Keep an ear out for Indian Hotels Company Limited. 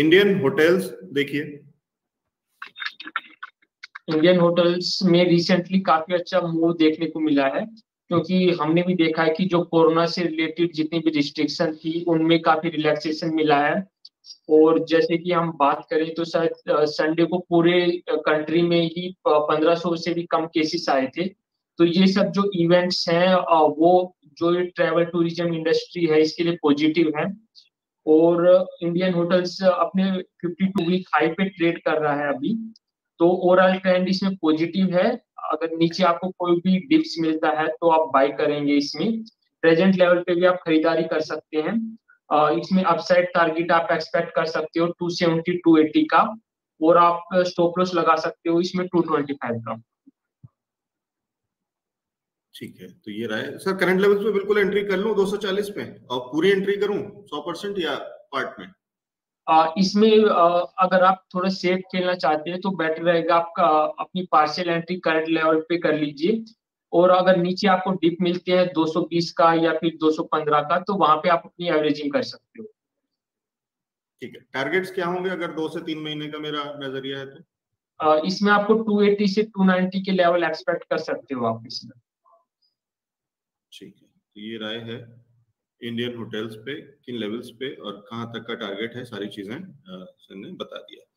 Indian hotels देखिए, Indian hotels में recently काफी अच्छा मूव देखने को मिला है, क्योंकि हमने भी देखा है कि जो कोरोना से रिलेटेड जितनी भी रिस्ट्रिक्शन थी उनमें काफी रिलैक्सेशन मिला है। और जैसे कि हम बात करें तो शायद संडे को पूरे कंट्री में ही 1500 से भी कम केसेस आए थे। तो ये सब जो इवेंट्स हैं वो जो ट्रैवल टूरिज्म इंडस्ट्री है इसके लिए पॉजिटिव है। और इंडियन होटल्स अपने 52 वीक हाई पे ट्रेड कर रहा है अभी, तो ओवरऑल ट्रेंड इसमें पॉजिटिव है। अगर नीचे आपको कोई भी डिप्स मिलता है तो आप बाय करेंगे, इसमें प्रेजेंट लेवल पे भी आप खरीदारी कर सकते हैं। इसमें अपसाइड टारगेट आप एक्सपेक्ट कर सकते हो 270 280 का, और आप स्टॉप लॉस लगा सकते हो इसमें 225 का। ठीक है, तो ये रहा है सर करंट लेवल्स पे बिल्कुल एंट्री कर लूं 240 पे और पूरी एंट्री करूं 100% या पार्ट में? इसमें अगर आप थोड़ा सेफ खेलना चाहते हैं तो बेटर रहेगा आपका अपनी पार्शियल एंट्री करंट लेवल पे कर लीजिए। और अगर नीचे आपको डिप मिलते हैं 220 का या फिर 215 का, तो वहां पे आप अपनी एवरेजिंग कर सकते हो। ठीक है, टारगेट्स क्या होंगे अगर 2 से 3 महीने का मेरा नजरिया है तो? इसमें आपको 280 से 290 के लेवल एक्सपेक्ट कर सकते हो आप इसमें। ठीक है, तो ये राय है इंडियन होटल्स पे किन लेवल्स पे और कहां तक का टारगेट है, सारी चीजें सर ने बता दिया।